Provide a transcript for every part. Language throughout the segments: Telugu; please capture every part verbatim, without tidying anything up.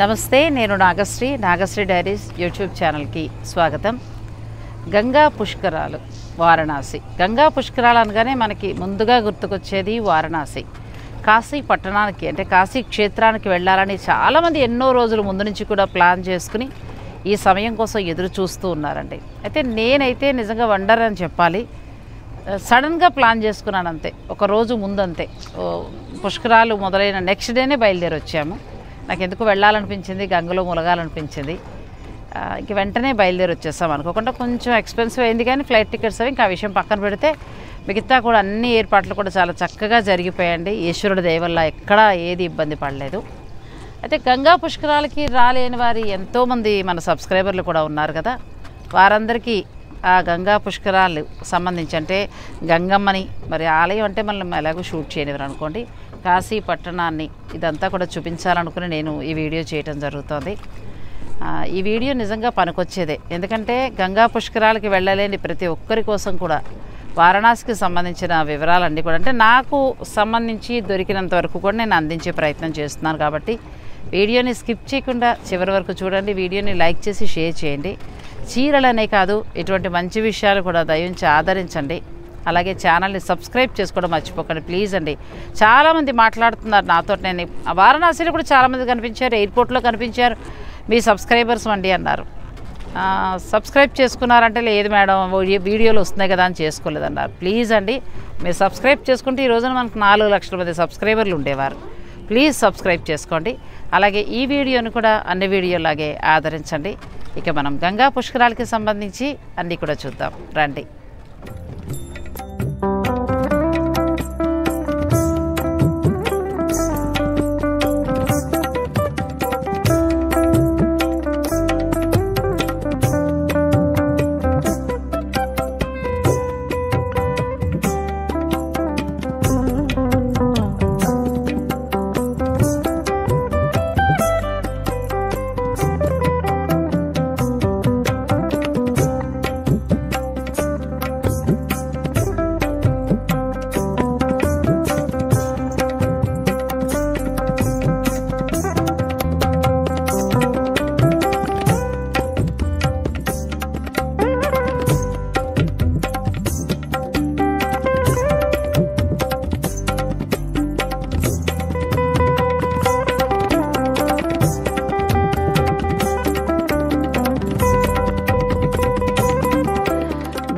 నమస్తే నేను నాగశ్రీ నాగశ్రీ డైరీస్ యూట్యూబ్ ఛానల్కి స్వాగతం. గంగా పుష్కరాలు వారణాసి. గంగా పుష్కరాలు అనగానే మనకి ముందుగా గుర్తుకొచ్చేది వారణాసి. కాశీ పట్టణానికి అంటే కాశీ క్షేత్రానికి వెళ్ళాలని చాలామంది ఎన్నో రోజులు ముందు నుంచి కూడా ప్లాన్ చేసుకుని ఈ సమయం కోసం ఎదురు చూస్తూ ఉన్నారండి. అయితే నేనైతే నిజంగా వండర్ అని చెప్పాలి, సడన్గా ప్లాన్ చేసుకున్నాను అంతే, ఒకరోజు ముందంతే. పుష్కరాలు మొదలైన నెక్స్ట్ డేనే బయలుదేరి వచ్చాము. నాకు ఎందుకు వెళ్ళాలనిపించింది, గంగలో ములగాలనిపించింది, ఇంక వెంటనే బయలుదేరి వచ్చేస్తాం. అనుకోకుండా కొంచెం ఎక్స్పెన్సివ్ అయింది, కానీ ఫ్లైట్ టికెట్స్ అవి ఇంకా ఆ విషయం పక్కన పెడితే మిగతా కూడా అన్ని ఏర్పాట్లు కూడా చాలా చక్కగా జరిగిపోయాయండి. ఈశ్వరుడి దయ వల్ల ఎక్కడా ఏది ఇబ్బంది పడలేదు. అయితే గంగా పుష్కరాలకి రాలేని వారి ఎంతోమంది మన సబ్స్క్రైబర్లు కూడా ఉన్నారు కదా, వారందరికీ ఆ గంగా పుష్కరాలు సంబంధించి అంటే గంగమ్మని మరి ఆలయం అంటే మనల్ని ఎలాగో షూట్ చేయనివారు అనుకోండి, కాశీ పట్టణాన్ని ఇదంతా కూడా చూపించాలనుకుని నేను ఈ వీడియో చేయటం జరుగుతుంది. ఈ వీడియో నిజంగా పనికొచ్చేదే, ఎందుకంటే గంగా పుష్కరాలకి వెళ్ళలేని ప్రతి ఒక్కరి కోసం కూడా వారణాసికి సంబంధించిన వివరాలన్నీ కూడా అంటే నాకు సంబంధించి దొరికినంత వరకు కూడా నేను అందించే ప్రయత్నం చేస్తున్నాను. కాబట్టి వీడియోని స్కిప్ చేయకుండా చివరి వరకు చూడండి, వీడియోని లైక్ చేసి షేర్ చేయండి. చీరలనే కాదు ఇటువంటి మంచి విషయాలు కూడా దయించి ఆదరించండి. అలాగే ఛానల్ని సబ్స్క్రైబ్ చేసుకోవడం మర్చిపోకండి ప్లీజ్ అండి. చాలామంది మాట్లాడుతున్నారు నాతో, నేను వారణాసిలో కూడా చాలామంది కనిపించారు, ఎయిర్పోర్ట్లో కనిపించారు, మీ సబ్స్క్రైబర్స్ అండి అన్నారు. సబ్స్క్రైబ్ చేసుకున్నారంటే లేదు మేడం వీడియోలు వస్తున్నాయి కదా అని చేసుకోలేదన్నారు. ప్లీజ్ అండి మీరు సబ్స్క్రైబ్ చేసుకుంటే ఈ రోజున మనకు నాలుగు లక్షల మంది సబ్స్క్రైబర్లు ఉండేవారు. ప్లీజ్ సబ్స్క్రైబ్ చేసుకోండి. అలాగే ఈ వీడియోని కూడా అన్ని వీడియోలాగే ఆదరించండి. ఇక మనం గంగా పుష్కరాలకి సంబంధించి అన్నీ కూడా చూద్దాం రండి.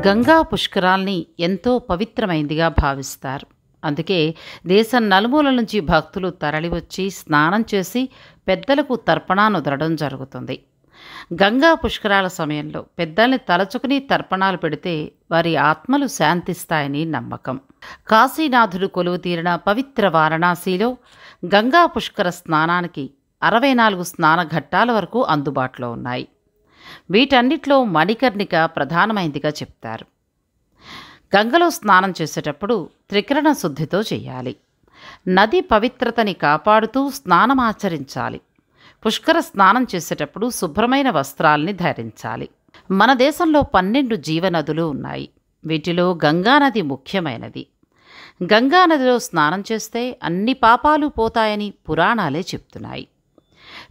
గంగా పుష్కరాల్ని ఎంతో పవిత్రమైందిగా భావిస్తారు. అందుకే దేశం నలుమూల నుంచి భక్తులు తరలివచ్చి స్నానం చేసి పెద్దలకు తర్పణానుదరడం జరుగుతుంది. గంగా పుష్కరాల సమయంలో పెద్దల్ని తలచుకుని తర్పణాలు పెడితే వారి ఆత్మలు శాంతిస్తాయని నమ్మకం. కాశీనాథుడు కొలువు తీరిన పవిత్ర వారణాసిలో గంగా పుష్కర స్నానానికి అరవై నాలుగు స్నాన ఘట్టాల వరకు అందుబాటులో ఉన్నాయి. వీటన్నిటిలో మణికర్ణిక ప్రధానమైందిగా చెప్తారు. గంగలో స్నానం చేసేటప్పుడు త్రికరణ శుద్ధితో చేయాలి. నది పవిత్రతని కాపాడుతూ స్నానమాచరించాలి. పుష్కర స్నానం చేసేటప్పుడు శుభ్రమైన వస్త్రాల్ని ధరించాలి. మన దేశంలో పన్నెండు జీవనదులు ఉన్నాయి. వీటిలో గంగానది ముఖ్యమైనది. గంగానదిలో స్నానం చేస్తే అన్ని పాపాలు పోతాయని పురాణాలే చెప్తున్నాయి.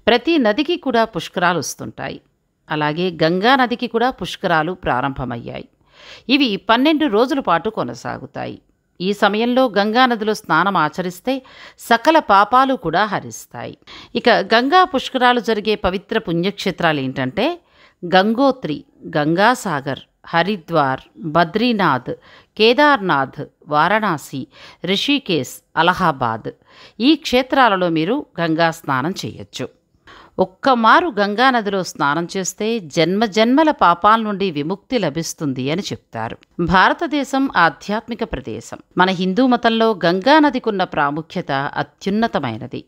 ప్రతి నదికి కూడా పుష్కరాలు వస్తుంటాయి. అలాగే గంగానదికి కూడా పుష్కరాలు ప్రారంభమయ్యాయి. ఇవి పన్నెండు రోజుల పాటు కొనసాగుతాయి. ఈ సమయంలో గంగానదిలో స్నానం ఆచరిస్తే సకల పాపాలు కూడా హరిస్తాయి. ఇక గంగా పుష్కరాలు జరిగే పవిత్ర పుణ్యక్షేత్రాలు ఏంటంటే గంగోత్రి, గంగా సాగర్, హరిద్వార్, బద్రీ నాద్, కేదార్ నాద్, వారణాసి, రిషికేస్, అలహాబాద్. ఈ క్షేత్రాలలో మీరు గంగా స్నానం చేయొచ్చు. ఒక్కమారు గంగానదిలో స్నానం చేస్తే జన్మ జన్మల పాపాల నుండి విముక్తి లభిస్తుంది అని చెప్తారు. భారతదేశం ఆధ్యాత్మిక ప్రదేశం. మన హిందూ మతంలో గంగానదికున్న ప్రాముఖ్యత అత్యున్నతమైనది.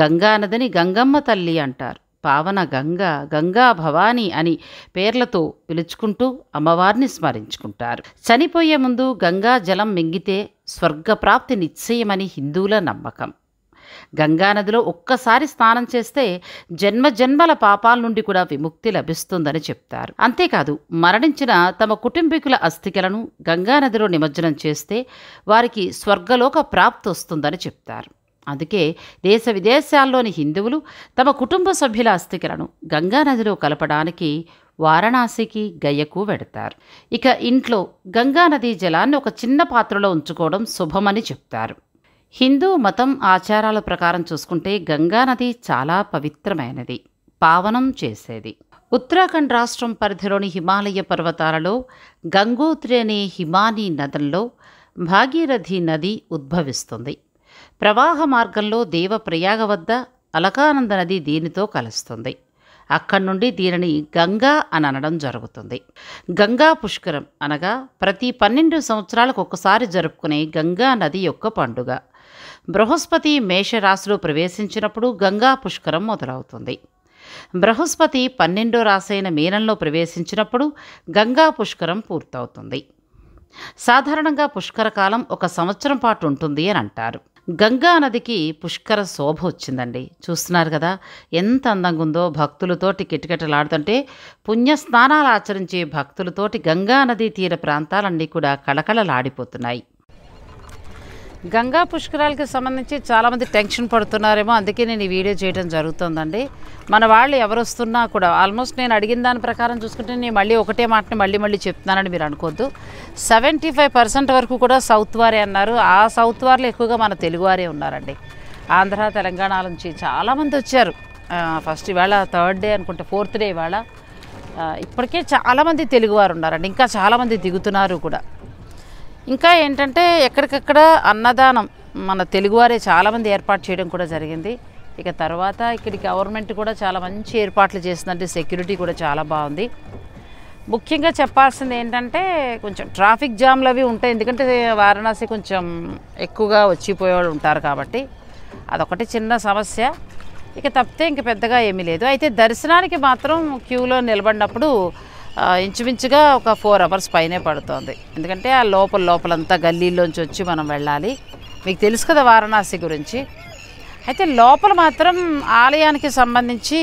గంగానదిని గంగమ్మ తల్లి అంటారు. పావన గంగా, గంగా భవానీ అని పేర్లతో పిలుచుకుంటూ అమ్మవారిని స్మరించుకుంటారు. చనిపోయే ముందు గంగా జలం మింగితే స్వర్గప్రాప్తి నిశ్చయమని హిందువుల నమ్మకం. గంగానదిలో ఒక్కసారి స్నానం చేస్తే జన్మ జన్మల పాపాల నుండి కూడా విముక్తి లభిస్తుందని చెప్తారు. అంతేకాదు మరణించిన తమ కుటుంబీకుల అస్థికలను గంగానదిలో నిమజ్జనం చేస్తే వారికి స్వర్గలోక ప్రాప్తి వస్తుందని చెప్తారు. అందుకే దేశ విదేశాల్లోని హిందువులు తమ కుటుంబ సభ్యుల అస్థికలను గంగానదిలో కలపడానికి వారణాసికి గయకు వెడతారు. ఇక ఇంట్లో గంగానదీ జలాన్ని ఒక చిన్న పాత్రలో ఉంచుకోవడం శుభమని చెప్తారు. హిందూ మతం ఆచారాల ప్రకారం చూసుకుంటే గంగానది చాలా పవిత్రమైనది, పావనం చేసేది. ఉత్తరాఖండ్ రాష్ట్రం పరిధిలోని హిమాలయ పర్వతాలలో గంగోత్రి అనే హిమానీ నదంలో భాగీరథి నది ఉద్భవిస్తుంది. ప్రవాహ మార్గంలో దేవప్రయాగ వద్ద అలకానంద నది దీనితో కలుస్తుంది. అక్కడి నుండి దీనిని గంగా అని అనడం జరుగుతుంది. గంగా పుష్కరం అనగా ప్రతి పన్నెండు సంవత్సరాలకు ఒక్కసారి జరుపుకునే గంగా నది యొక్క పండుగ. బృహస్పతి మేషరాశిలో ప్రవేశించినప్పుడు గంగా పుష్కరం మొదలవుతుంది. బృహస్పతి పన్నెండో రాశైన మీనంలో ప్రవేశించినప్పుడు గంగా పుష్కరం పూర్తవుతుంది. సాధారణంగా పుష్కర కాలం ఒక సంవత్సరం పాటు ఉంటుంది అని అంటారు. గంగా నదికి పుష్కర శోభ వచ్చిందండి. చూస్తున్నారు కదా ఎంత అందంగా ఉందో. భక్తులతోటి కిటకిటలాడుతుంటే పుణ్యస్నానాలు ఆచరించే భక్తులతోటి గంగా నది తీర ప్రాంతాలన్నీ కూడా కళకళలాడిపోతున్నాయి. గంగా పుష్కరాలకి సంబంధించి చాలామంది టెన్షన్ పడుతున్నారేమో, అందుకే నేను ఈ వీడియో చేయడం జరుగుతుందండి. మన వాళ్ళు ఎవరు వస్తున్నా కూడా ఆల్మోస్ట్ నేను అడిగిన దాని ప్రకారం చూసుకుంటే నేను మళ్ళీ ఒకటే మాటని మళ్ళీ మళ్ళీ చెప్తున్నానని మీరు అనుకోవద్దు. సెవెంటీ ఫైవ్ పర్సెంట్ వరకు కూడా సౌత్ వారే అన్నారు. ఆ సౌత్ వారిలో ఎక్కువగా మన తెలుగువారే ఉన్నారండి. ఆంధ్ర తెలంగాణ నుంచి చాలామంది వచ్చారు. ఫస్ట్ ఇవాళ థర్డ్ డే అనుకుంటే ఫోర్త్ డే ఇవాళ. ఇప్పటికే చాలామంది తెలుగువారు ఉన్నారండి, ఇంకా చాలామంది దిగుతున్నారు కూడా. ఇంకా ఏంటంటే ఎక్కడికక్కడ అన్నదానం మన తెలుగువారే చాలామంది ఏర్పాటు చేయడం కూడా జరిగింది. ఇక తర్వాత ఇక్కడికి గవర్నమెంట్ కూడా చాలా మంచి ఏర్పాట్లు చేస్తుందంటే సెక్యూరిటీ కూడా చాలా బాగుంది. ముఖ్యంగా చెప్పాల్సింది ఏంటంటే కొంచెం ట్రాఫిక్ జామ్లు అవి ఉంటాయి, ఎందుకంటే వారణాసి కొంచెం ఎక్కువగా వచ్చిపోయేవాళ్ళు ఉంటారు కాబట్టి అదొకటి చిన్న సమస్య. ఇక తప్పితే ఇంక పెద్దగా ఏమీ లేదు. అయితే దర్శనానికి మాత్రం క్యూలో నిలబడినప్పుడు ఇంచుమించుగా ఒక ఫోర్ అవర్స్ పైనే పడుతుంది, ఎందుకంటే ఆ లోపల లోపలంతా గల్లీలోంచి వచ్చి మనం వెళ్ళాలి. మీకు తెలుసు కదా వారణాసి గురించి. అయితే లోపల మాత్రం ఆలయానికి సంబంధించి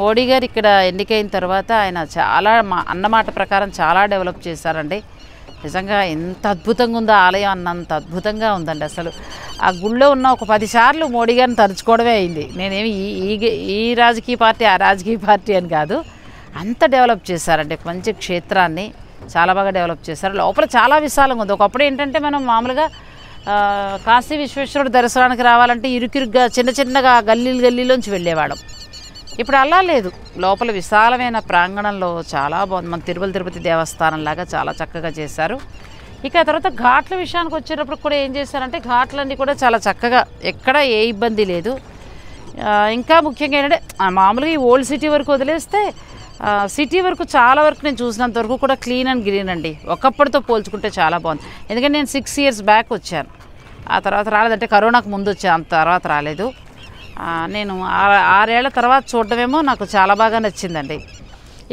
మోడీ గారు ఇక్కడ ఎన్నికైన తర్వాత ఆయన చాలా మా అన్నమాట ప్రకారం చాలా డెవలప్ చేశారండి. నిజంగా ఎంత అద్భుతంగా ఉందో ఆలయం అన్నంత అద్భుతంగా ఉందండి. అసలు ఆ గుళ్ళో ఉన్న ఒక పది సార్లు మోడీ గారిని తలుచుకోవడమే అయింది. నేనేమి ఈ ఈ రాజకీయ పార్టీ ఆ రాజకీయ పార్టీ అని కాదు, అంత డెవలప్ చేశారంటే మంచి క్షేత్రాన్ని చాలా బాగా డెవలప్ చేశారు. లోపల చాలా విశాలంగా ఉంది. ఒకప్పుడు ఏంటంటే మనం మామూలుగా కాశీ విశ్వేశ్వరుడు దర్శనానికి రావాలంటే ఇరుకిరుగ్గా చిన్న చిన్నగా గల్లీలు గల్లీలోంచి వెళ్ళేవాళ్ళం. ఇప్పుడు అలా లేదు, లోపల విశాలమైన ప్రాంగణంలో చాలా బాగుంది. మన తిరుమల తిరుపతి దేవస్థానంలాగా చాలా చక్కగా చేశారు. ఇక తర్వాత ఘాట్ల విషయానికి వచ్చేటప్పుడు కూడా ఏం చేశారంటే ఘాట్లన్నీ కూడా చాలా చక్కగా, ఎక్కడ ఏ ఇబ్బంది లేదు. ఇంకా ముఖ్యంగా ఏంటంటే మామూలుగా ఈ ఓల్డ్ సిటీ వరకు వదిలేస్తే సిటీ వరకు చాలా వరకు నేను చూసినంత వరకు కూడా క్లీన్ అండ్ గ్రీన్ అండి. ఒకప్పటితో పోల్చుకుంటే చాలా బాగుంది. ఎందుకంటే నేను సిక్స్ ఇయర్స్ బ్యాక్ వచ్చాను, ఆ తర్వాత రాలేదంటే కరోనాకు ముందు వచ్చాను, అంత తర్వాత రాలేదు. నేను ఆరేళ్ల తర్వాత చూడడమేమో నాకు చాలా బాగా నచ్చిందండి.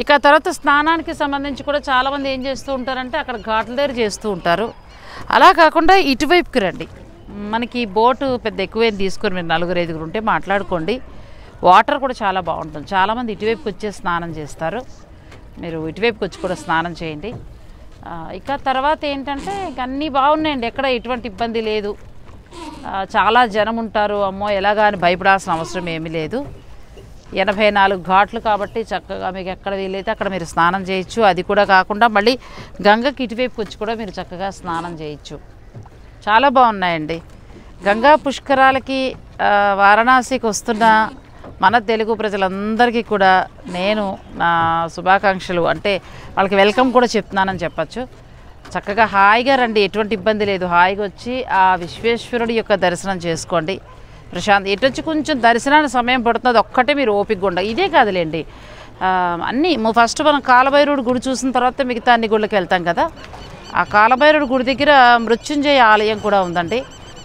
ఇక తర్వాత స్నానానికి సంబంధించి కూడా చాలామంది ఏం చేస్తూ ఉంటారంటే అక్కడ ఘాట్ల దగ్గర చేస్తూ ఉంటారు. అలా కాకుండా ఇటువైపుకి రండి, మనకి బోటు పెద్ద ఎక్కువేం తీసుకొని మీరు నలుగురు ఐదుగురు ఉంటే మాట్లాడుకోండి. వాటర్ కూడా చాలా బాగుంటుంది. చాలామంది ఇటువైపుకి వచ్చే స్నానం చేస్తారు, మీరు ఇటువైపుకి వచ్చి కూడా స్నానం చేయండి. ఇక తర్వాత ఏంటంటే ఇక అన్నీ బాగున్నాయండి, ఎక్కడ ఎటువంటి ఇబ్బంది లేదు. చాలా జనం ఉంటారు, అమ్మో ఎలాగా అని భయపడాల్సిన అవసరం ఏమీ లేదు. ఎనభై నాలుగు ఘాట్లు కాబట్టి చక్కగా మీకు ఎక్కడ వీలైతే అక్కడ మీరు స్నానం చేయొచ్చు. అది కూడా కాకుండా మళ్ళీ గంగకి ఇటువైపుకి వచ్చి కూడా మీరు చక్కగా స్నానం చేయొచ్చు. చాలా బాగున్నాయండి. గంగా పుష్కరాలకి వారణాసికి వస్తున్న మన తెలుగు ప్రజలందరికీ కూడా నేను నా శుభాకాంక్షలు, అంటే వాళ్ళకి వెల్కమ్ కూడా చెప్తున్నానని చెప్పచ్చు. చక్కగా హాయిగా రండి, ఎటువంటి ఇబ్బంది లేదు. హాయిగా వచ్చి ఆ విశ్వేశ్వరుడి యొక్క దర్శనం చేసుకోండి ప్రశాంత్. ఎటు వచ్చి కొంచెం దర్శనానికి సమయం పడుతుంది, ఒక్కటే మీరు ఓపికగా ఉండాలి. ఇదే కాదులేండి, అన్నీ ఫస్ట్ మనం కాలభైరవుడు గుడి చూసిన తర్వాత మిగతా అన్ని గుళ్ళకి వెళ్తాం కదా. ఆ కాలభైరవుడు గుడి దగ్గర మృత్యుంజయ ఆలయం కూడా ఉందండి.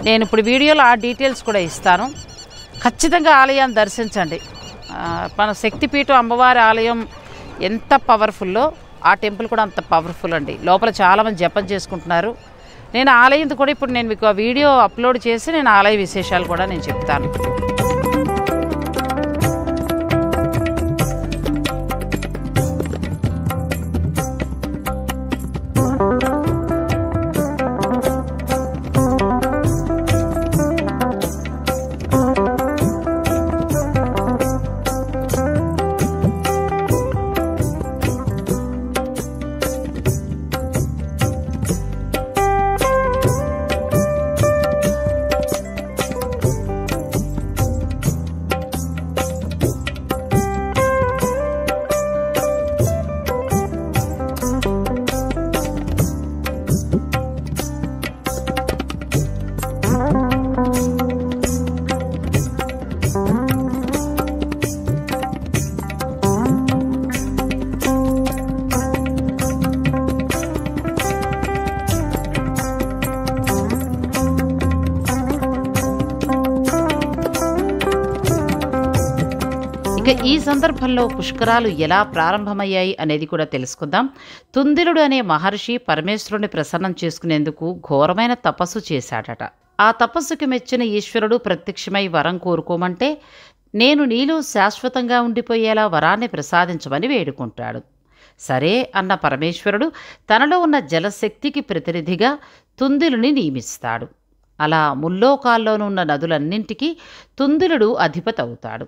నేను ఇప్పుడు వీడియోలో ఆ డీటెయిల్స్ కూడా ఇస్తాను. ఖచ్చితంగా ఆలయాన్ని దర్శించండి. మన శక్తిపీఠం అమ్మవారి ఆలయం ఎంత పవర్ఫుల్లో ఆ టెంపుల్ కూడా అంత పవర్ఫుల్ అండి. లోపల చాలామంది జపం చేసుకుంటున్నారు. నేను ఆలయం కూడా ఇప్పుడు నేను మీకు ఆ వీడియో అప్లోడ్ చేసి నేను ఆలయ విశేషాలు కూడా నేను చెప్తాను. ఇక ఈ సందర్భంలో పుష్కరాలు ఎలా ప్రారంభమయ్యాయి అనేది కూడా తెలుసుకుందాం. తుందిలుడు అనే మహర్షి పరమేశ్వరుని ప్రసన్నం చేసుకునేందుకు ఘోరమైన తపస్సు చేశాడట. ఆ తపస్సుకి మెచ్చిన ఈశ్వరుడు ప్రత్యక్షమై వరం కోరుకోమంటే నేను నీలో శాశ్వతంగా ఉండిపోయేలా వరాన్ని ప్రసాదించమని వేడుకుంటాడు. సరే అన్న పరమేశ్వరుడు తనలో ఉన్న జలశక్తికి ప్రతినిధిగా తుందిలుని నియమిస్తాడు. అలా ముల్లోకాల్లోనున్న నదులన్నింటికీ తుందిలుడు అధిపతవుతాడు.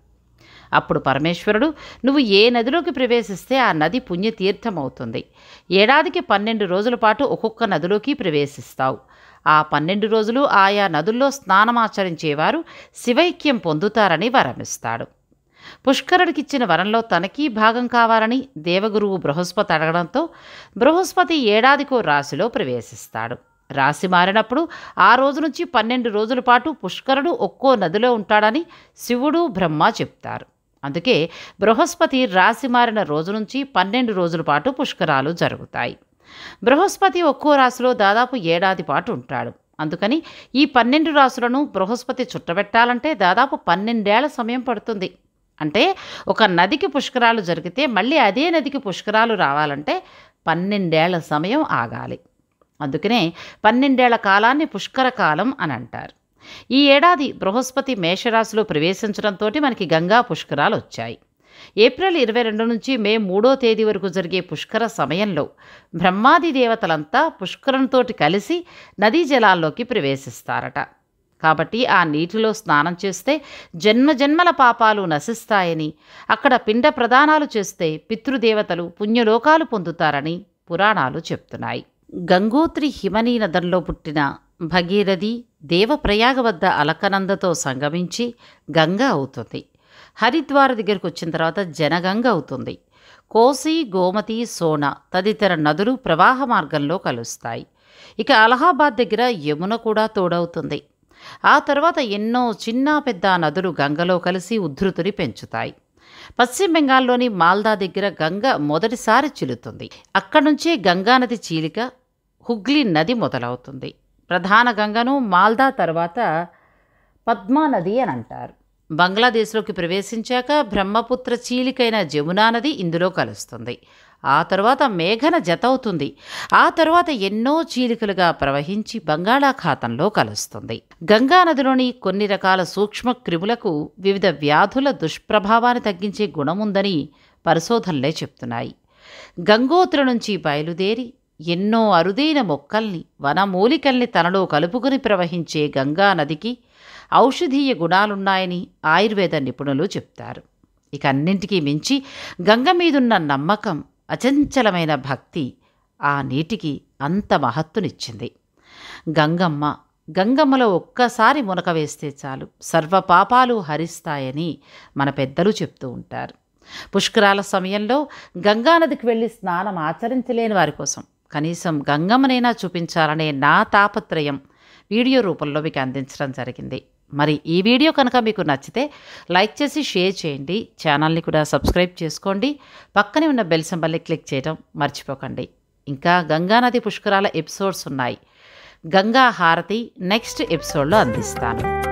అప్పుడు పరమేశ్వరుడు నువ్వు ఏ నదిలోకి ప్రవేశిస్తే ఆ నది పుణ్యతీర్థమవుతుంది. ఏడాదికి పన్నెండు రోజుల పాటు ఒక్కొక్క నదిలోకి ప్రవేశిస్తావు. ఆ పన్నెండు రోజులు ఆయా నదుల్లో స్నానమాచరించేవారు శివైక్యం పొందుతారని వరమిస్తాడు. పుష్కరుడికిచ్చిన వరంలో తనకీ భాగం కావాలని దేవగురువు బృహస్పతి అడగడంతో బృహస్పతి ఏడాదికో రాశిలో ప్రవేశిస్తాడు. రాశి మారినప్పుడు ఆ రోజు నుంచి పన్నెండు రోజుల పాటు పుష్కరుడు ఒక్కో నదిలో ఉంటాడని శివుడు బ్రహ్మ చెప్తారు. అందుకే బృహస్పతి రాశి మారిన రోజు నుంచి పన్నెండు రోజుల పాటు పుష్కరాలు జరుగుతాయి. బృహస్పతి ఒక్కో రాశిలో దాదాపు ఏడాది పాటు ఉంటాడు. అందుకని ఈ పన్నెండు రాశులను బృహస్పతి చుట్టబెట్టాలంటే దాదాపు పన్నెండేళ్ల సమయం పడుతుంది. అంటే ఒక నదికి పుష్కరాలు జరిగితే మళ్ళీ అదే నదికి పుష్కరాలు రావాలంటే పన్నెండేళ్ల సమయం ఆగాలి. అందుకనే పన్నెండేళ్ల కాలాన్ని పుష్కర కాలం అని అంటారు. ఈ ఏడాది బృహస్పతి మేషరాశిలో ప్రవేశించడంతో మనకి గంగా పుష్కరాలు వచ్చాయి. ఏప్రిల్ ఇరవై రెండు నుంచి మే మూడో తేదీ వరకు జరిగే పుష్కర సమయంలో బ్రహ్మాది దేవతలంతా పుష్కరంతోటి కలిసి నదీ జలాల్లోకి ప్రవేశిస్తారట. కాబట్టి ఆ నీటిలో స్నానం చేస్తే జన్మజన్మల పాపాలు నశిస్తాయని, అక్కడ పిండ ప్రదానాలు చేస్తే పితృదేవతలు పుణ్యలోకాలు పొందుతారని పురాణాలు చెప్తున్నాయి. గంగోత్రి హిమనీ నదంలో పుట్టిన భగీరథి దేవప్రయాగ వద్ద అలకనందతో సంగమించి గంగా అవుతుంది. హరిద్వార్ దగ్గరకు వచ్చిన తర్వాత జనగంగ అవుతుంది. కోసి, గోమతి, సోన తదితర నదులు ప్రవాహ మార్గంలో కలుస్తాయి. ఇక అలహాబాద్ దగ్గర యమున కూడా తోడవుతుంది. ఆ తర్వాత ఎన్నో చిన్న పెద్ద నదులు గంగలో కలిసి ఉద్ధృతిని పెంచుతాయి. పశ్చిమ బెంగాల్లోని మాల్దా దగ్గర గంగ మొదటిసారి చిలుతుంది. అక్కడి నుంచే గంగానది చీలిక హుగ్లీ నది మొదలవుతుంది. ప్రధాన గంగను మాల్దా తర్వాత పద్మానది అని అంటారు. బంగ్లాదేశ్లోకి ప్రవేశించాక బ్రహ్మపుత్ర చీలికైన జమునా నది ఇందులో కలుస్తుంది. ఆ తర్వాత మేఘన జత అవుతుంది. ఆ తర్వాత ఎన్నో చీలికలుగా ప్రవహించి బంగాళాఖాతంలో కలుస్తుంది. గంగానదిలోని కొన్ని రకాల సూక్ష్మ క్రిములకు వివిధ వ్యాధుల దుష్ప్రభావాన్ని తగ్గించే గుణముందని పరిశోధనలే చెప్తున్నాయి. గంగోత్రి నుంచి బయలుదేరి ఎన్నో అరుదైన మొక్కల్ని, వనమూలికల్ని తనలో కలుపుకుని ప్రవహించే గంగానదికి ఔషధీయ గుణాలున్నాయని ఆయుర్వేద నిపుణులు చెప్తారు. ఇక అన్నింటికీ మించి గంగ మీదున్న నమ్మకం, అచంచలమైన భక్తి ఆ నీటికి అంత మహత్తునిచ్చింది. గంగమ్మ గంగమ్మలో ఒక్కసారి మునక వేస్తే చాలు సర్వపాపాలు హరిస్తాయని మన పెద్దలు చెప్తూ ఉంటారు. పుష్కరాల సమయంలో గంగానదికి వెళ్ళి స్నానం ఆచరించలేని వారి కోసం కనీసం గంగమ్మనైనా చూపించాలనే నా తాపత్రయం వీడియో రూపంలో మీకు అందించడం జరిగింది. మరి ఈ వీడియో కనుక మీకు నచ్చితే లైక్ చేసి షేర్ చేయండి. ఛానల్ని కూడా సబ్స్క్రైబ్ చేసుకోండి. పక్కనే ఉన్న బెల్ సింబల్ని క్లిక్ చేయడం మర్చిపోకండి. ఇంకా గంగానది పుష్కరాల ఎపిసోడ్స్ ఉన్నాయి. గంగా హారతి నెక్స్ట్ ఎపిసోడ్లో అందిస్తాను.